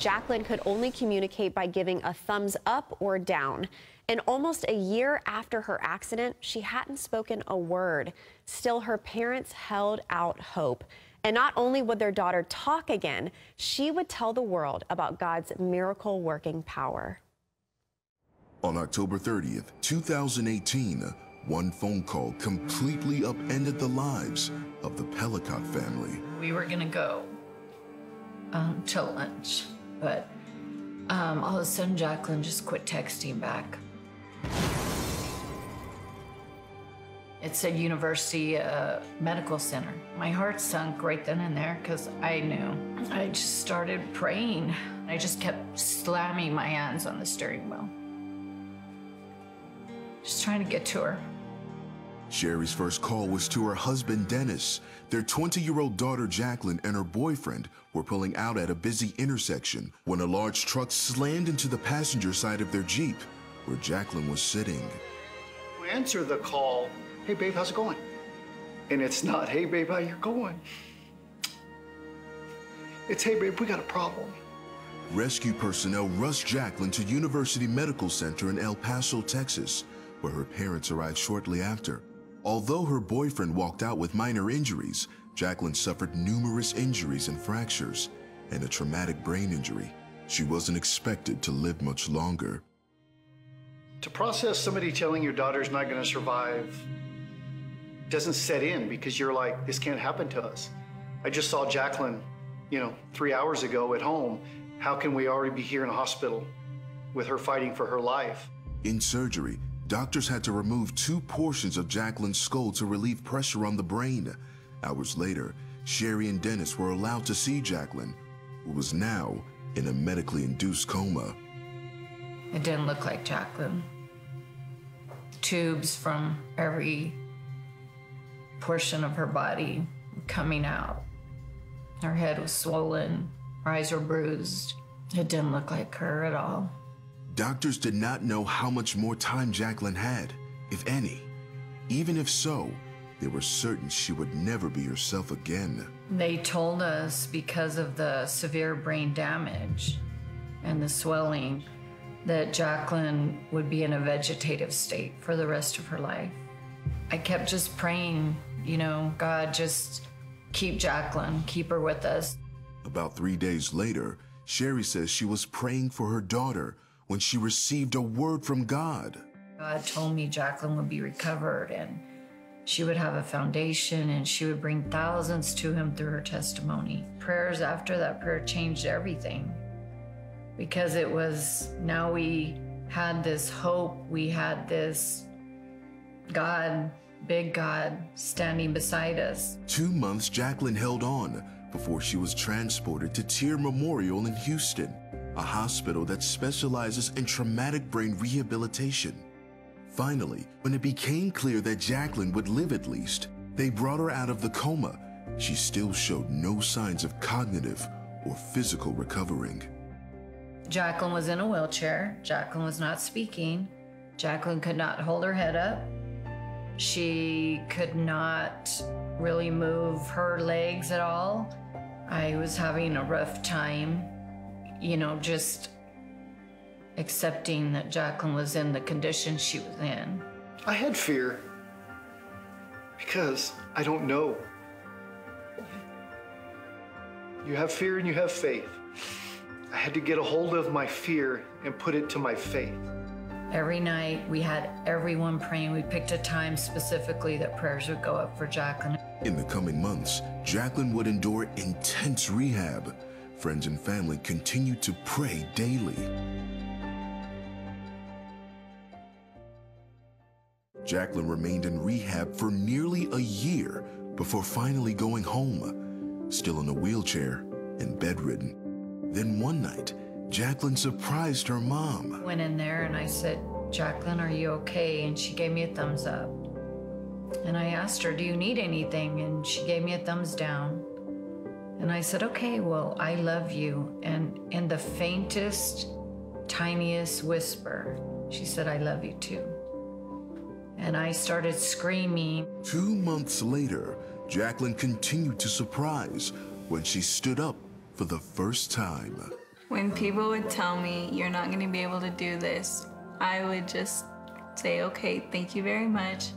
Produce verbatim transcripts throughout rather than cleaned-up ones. Jacqueline could only communicate by giving a thumbs up or down. And almost a year after her accident, she hadn't spoken a word. Still, her parents held out hope. And not only would their daughter talk again, she would tell the world about God's miracle-working power. On October thirtieth, two thousand eighteen, one phone call completely upended the lives of the Pellicott family. We were gonna go um, to lunch, but um, all of a sudden Jacqueline just quit texting back. It said University uh, Medical Center. My heart sunk right then and there because I knew. I just started praying. I just kept slamming my hands on the steering wheel. Just trying to get to her. Sherry's first call was to her husband, Dennis. Their twenty-year-old daughter, Jacqueline, and her boyfriend were pulling out at a busy intersection when a large truck slammed into the passenger side of their Jeep, where Jacqueline was sitting. We answer the call, "Hey, babe, how's it going?" And it's not, "Hey, babe, how you going?" It's, "Hey, babe, we got a problem." Rescue personnel rushed Jacqueline to University Medical Center in El Paso, Texas, where her parents arrived shortly after. Although her boyfriend walked out with minor injuries, Jacqueline suffered numerous injuries and fractures and a traumatic brain injury. She wasn't expected to live much longer. To process somebody telling your daughter's not gonna survive doesn't set in because you're like, this can't happen to us. I just saw Jacqueline, you know, three hours ago at home. How can we already be here in a hospital with her fighting for her life? In surgery, doctors had to remove two portions of Jacqueline's skull to relieve pressure on the brain. Hours later, Sherry and Dennis were allowed to see Jacqueline, who was now in a medically induced coma. It didn't look like Jacqueline. Tubes from every portion of her body coming out. Her head was swollen, her eyes were bruised. It didn't look like her at all. Doctors did not know how much more time Jacqueline had, if any. Even if so, they were certain she would never be herself again. They told us because of the severe brain damage and the swelling that Jacqueline would be in a vegetative state for the rest of her life. I kept just praying, you know, God, just keep Jacqueline, keep her with us. About three days later, Sherry says she was praying for her daughter when she received a word from God. God told me Jacqueline would be recovered and she would have a foundation and she would bring thousands to him through her testimony. Prayers after that prayer changed everything because it was, now we had this hope, we had this God, big God, standing beside us. Two months Jacqueline held on before she was transported to Tier Memorial in Houston, a hospital that specializes in traumatic brain rehabilitation. Finally, when it became clear that Jacqueline would live at least, they brought her out of the coma. She still showed no signs of cognitive or physical recovering. Jacqueline was in a wheelchair. Jacqueline was not speaking. Jacqueline could not hold her head up. She could not really move her legs at all. I was having a rough time, you know, just accepting that Jacqueline was in the condition she was in. I had fear because I don't know. You have fear and you have faith. I had to get a hold of my fear and put it to my faith. Every night we had everyone praying. We picked a time specifically that prayers would go up for Jacqueline. In the coming months, Jacqueline would endure intense rehab. Friends and family continued to pray daily. Jacqueline remained in rehab for nearly a year before finally going home, still in a wheelchair and bedridden. Then one night, Jacqueline surprised her mom. Went in there and I said, "Jacqueline, are you okay?" And she gave me a thumbs up. And I asked her, "Do you need anything?" And she gave me a thumbs down. And I said, "Okay, well, I love you." And in the faintest, tiniest whisper, she said, "I love you too." And I started screaming. Two months later, Jacqueline continued to surprise when she stood up for the first time. When people would tell me, you're not going to be able to do this, I would just say, okay, thank you very much.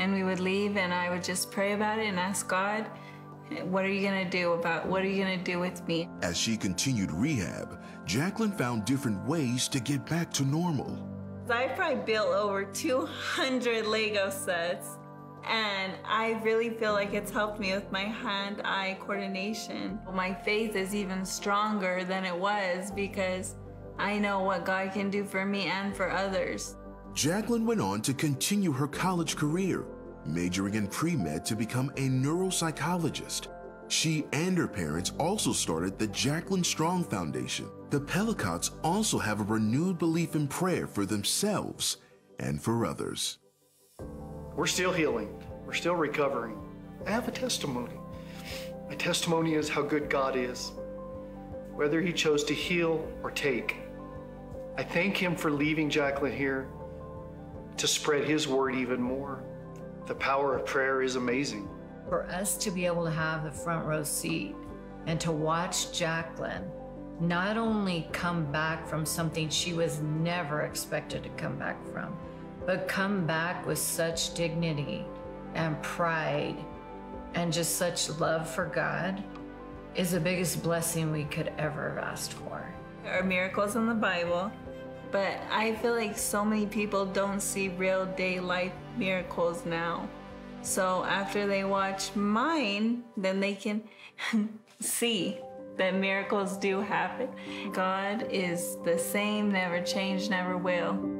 And we would leave and I would just pray about it and ask God, what are you going to do about, what are you going to do with me? As she continued rehab, Jacqueline found different ways to get back to normal. I probably built over two hundred Lego sets, and I really feel like it's helped me with my hand-eye coordination. My faith is even stronger than it was because I know what God can do for me and for others. Jacqueline went on to continue her college career, majoring in pre-med to become a neuropsychologist. She and her parents also started the Jacqueline Strong Foundation. The Pellicotts also have a renewed belief in prayer for themselves and for others. We're still healing. We're still recovering. I have a testimony. My testimony is how good God is, whether he chose to heal or take. I thank him for leaving Jacqueline here to spread his word even more. The power of prayer is amazing. For us to be able to have the front row seat and to watch Jacqueline not only come back from something she was never expected to come back from, but come back with such dignity and pride and just such love for God is the biggest blessing we could ever have asked for. There are miracles in the Bible, but I feel like so many people don't see real day life miracles now. So after they watch mine, then they can see that miracles do happen. God is the same, never changed, never will.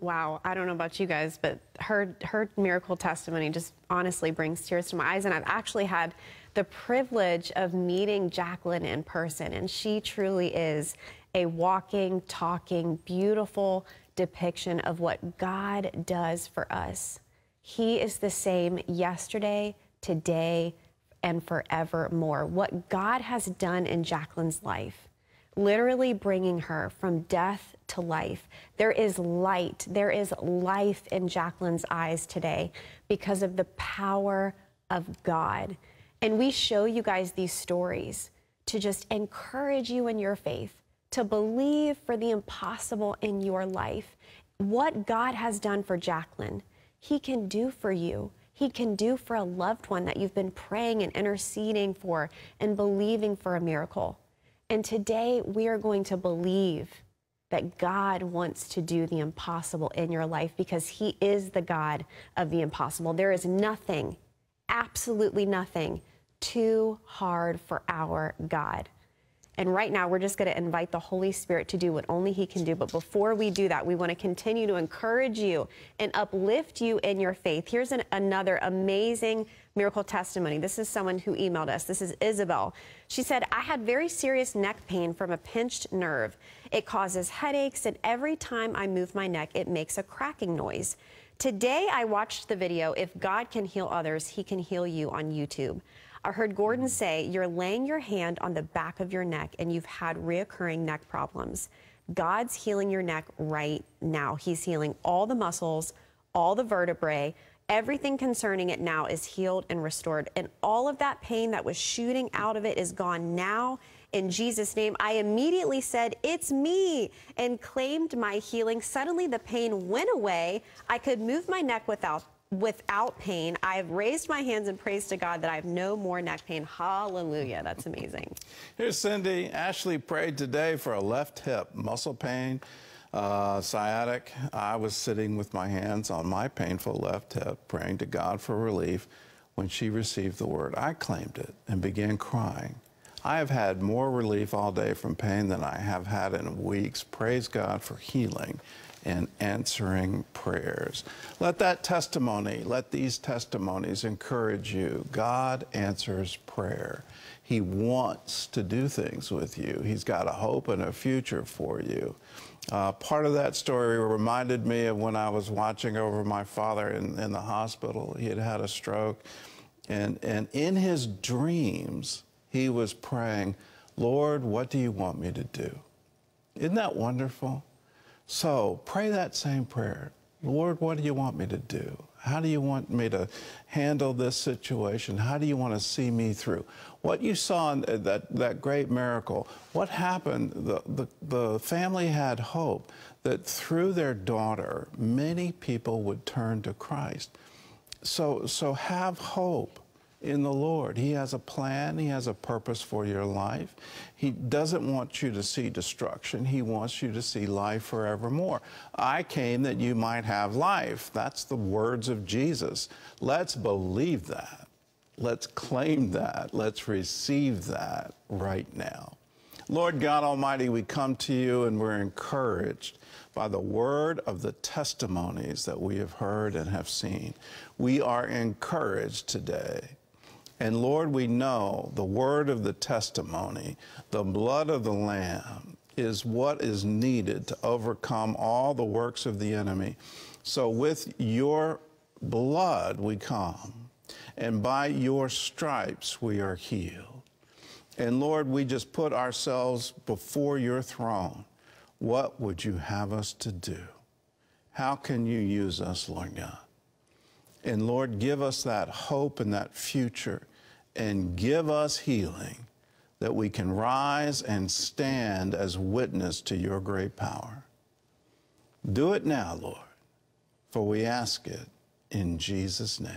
Wow, I don't know about you guys, but her, her miracle testimony just honestly brings tears to my eyes, and I've actually had the privilege of meeting Jacqueline in person, and she truly is a walking, talking, beautiful depiction of what God does for us. He is the same yesterday, today, and forevermore. What God has done in Jacqueline's life, literally bringing her from death to life. There is light, there is life in Jacqueline's eyes today because of the power of God. And we show you guys these stories to just encourage you in your faith, to believe for the impossible in your life. What God has done for Jacqueline, he can do for you. He can do for a loved one that you've been praying and interceding for and believing for a miracle. And today we are going to believe that God wants to do the impossible in your life because he is the God of the impossible. There is nothing, absolutely nothing, too hard for our God. And right now, we're just going to invite the Holy Spirit to do what only he can do. But before we do that, we want to continue to encourage you and uplift you in your faith. Here's an, another amazing miracle testimony. This is someone who emailed us. This is Isabel. She said, I had very serious neck pain from a pinched nerve. It causes headaches, and every time I move my neck, it makes a cracking noise. Today, I watched the video, If God Can Heal Others, He Can Heal You, on YouTube. I heard Gordon say, you're laying your hand on the back of your neck and you've had reoccurring neck problems. God's healing your neck right now. He's healing all the muscles, all the vertebrae, everything concerning it now is healed and restored. And all of that pain that was shooting out of it is gone now. In Jesus' name, I immediately said, it's me, and claimed my healing. Suddenly the pain went away. I could move my neck without without pain. I've raised my hands and praised to God that I have no more neck pain. Hallelujah. That's amazing. Here's Cindy. Ashley prayed today for a left hip muscle pain, uh, sciatic. I was sitting with my hands on my painful left hip, praying to God for relief. When she received the word, I claimed it and began crying. I have had more relief all day from pain than I have had in weeks. Praise God for healing and answering prayers. Let that testimony, let these testimonies encourage you. God answers prayer. He wants to do things with you. He's got a hope and a future for you. Uh, part of that story reminded me of when I was watching over my father in, in the hospital. He had had a stroke, and, and in his dreams, he was praying, Lord, what do you want me to do? Isn't that wonderful? So pray that same prayer. Lord, what do you want me to do? How do you want me to handle this situation? How do you want to see me through? What you saw in that, that great miracle, what happened, the, the, the family had hope that through their daughter, many people would turn to Christ. So, so have hope in the Lord. He has a plan. He has a purpose for your life. He doesn't want you to see destruction. He wants you to see life forevermore. I came that you might have life. That's the words of Jesus. Let's believe that. Let's claim that. Let's receive that right now. Lord God Almighty, we come to you and we're encouraged by the word of the testimonies that we have heard and have seen. We are encouraged today. And Lord, we know the word of the testimony, the blood of the Lamb, is what is needed to overcome all the works of the enemy. So with your blood we come, and by your stripes we are healed. And Lord, we just put ourselves before your throne. What would you have us to do? How can you use us, Lord God? And Lord, give us that hope and that future, and give us healing that we can rise and stand as witness to your great power. Do it now, Lord, for we ask it in Jesus' name.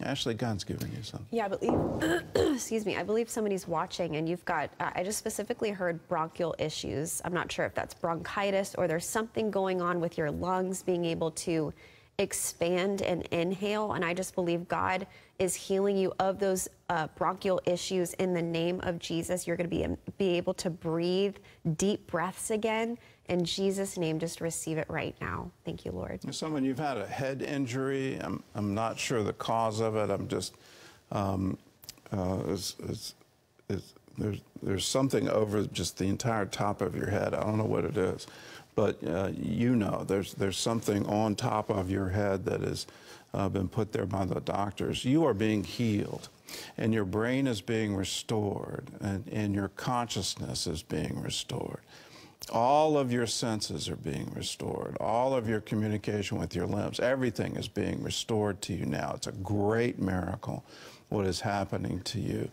Ashley, God's given you something. Yeah, I believe, excuse me, I believe somebody's watching and you've got, uh, I just specifically heard bronchial issues. I'm not sure if that's bronchitis or there's something going on with your lungs being able to expand and inhale. And I just believe God is healing you of those uh, bronchial issues in the name of Jesus. You're going to be, be able to breathe deep breaths again. In Jesus' name, just receive it right now. Thank you, Lord. Someone, you've had a head injury. I'm, I'm not sure the cause of it. I'm just, um, uh, it's, it's, it's, there's, there's something over just the entire top of your head. I don't know what it is, but uh, you know there's, there's something on top of your head that has uh, been put there by the doctors. You are being healed, and your brain is being restored, and, and your consciousness is being restored. All of your senses are being restored. All of your communication with your limbs, everything is being restored to you now. It's a great miracle what is happening to you.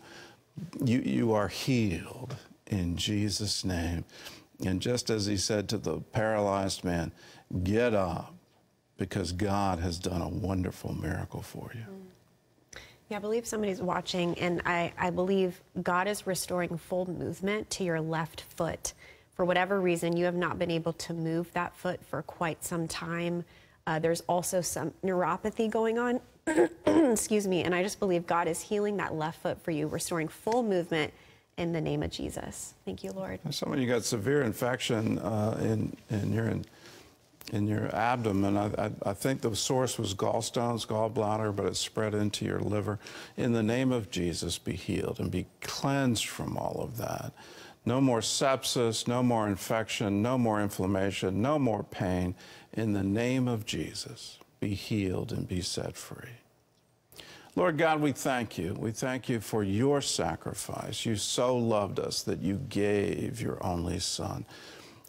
You, you are healed in Jesus' name. And just as he said to the paralyzed man, get up, because God has done a wonderful miracle for you. Yeah, I believe somebody's watching, and I, I believe God is restoring full movement to your left foot. For whatever reason, you have not been able to move that foot for quite some time. Uh, there's also some neuropathy going on, excuse me, and I just believe God is healing that left foot for you, restoring full movement in the name of Jesus. Thank you, Lord. Someone, you got severe infection uh, in, in, your, in, in your abdomen. I, I, I think the source was gallstones, gallbladder, but it spread into your liver. In the name of Jesus, be healed and be cleansed from all of that. No more sepsis, no more infection, no more inflammation, no more pain. In the name of Jesus, be healed and be set free. Lord God, we thank you. We thank you for your sacrifice. You so loved us that you gave your only son.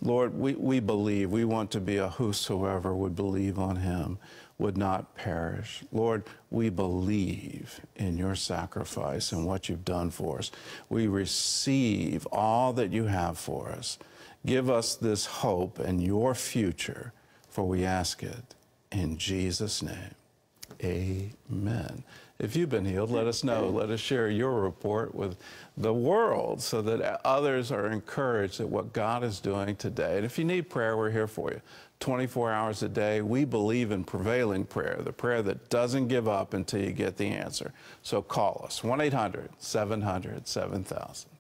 Lord, we, we believe. We want to be a whosoever would believe on him would not perish. Lord, we believe in your sacrifice and what you've done for us. We receive all that you have for us. Give us this hope and your future, for we ask it in Jesus' name. Amen. If you've been healed, let us know. Let us share your report with the world so that others are encouraged at what God is doing today. And if you need prayer, we're here for you. twenty-four hours a day, we believe in prevailing prayer, the prayer that doesn't give up until you get the answer. So call us, one eight hundred seven hundred seven thousand.